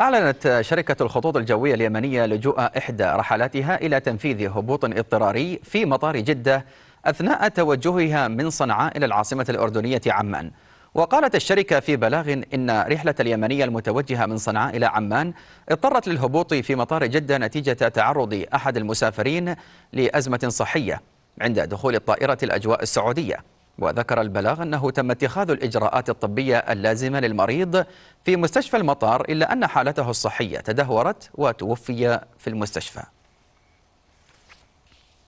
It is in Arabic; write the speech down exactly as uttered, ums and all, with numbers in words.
أعلنت شركة الخطوط الجوية اليمنية لجوء إحدى رحلاتها إلى تنفيذ هبوط اضطراري في مطار جدة أثناء توجهها من صنعاء إلى العاصمة الأردنية عمان. وقالت الشركة في بلاغ إن رحلة اليمنية المتوجهة من صنعاء إلى عمان اضطرت للهبوط في مطار جدة نتيجة تعرض أحد المسافرين لأزمة صحية عند دخول الطائرة الأجواء السعودية. وذكر البلاغ أنه تم اتخاذ الإجراءات الطبية اللازمة للمريض في مستشفى المطار، إلا أن حالته الصحية تدهورت وتوفي في المستشفى.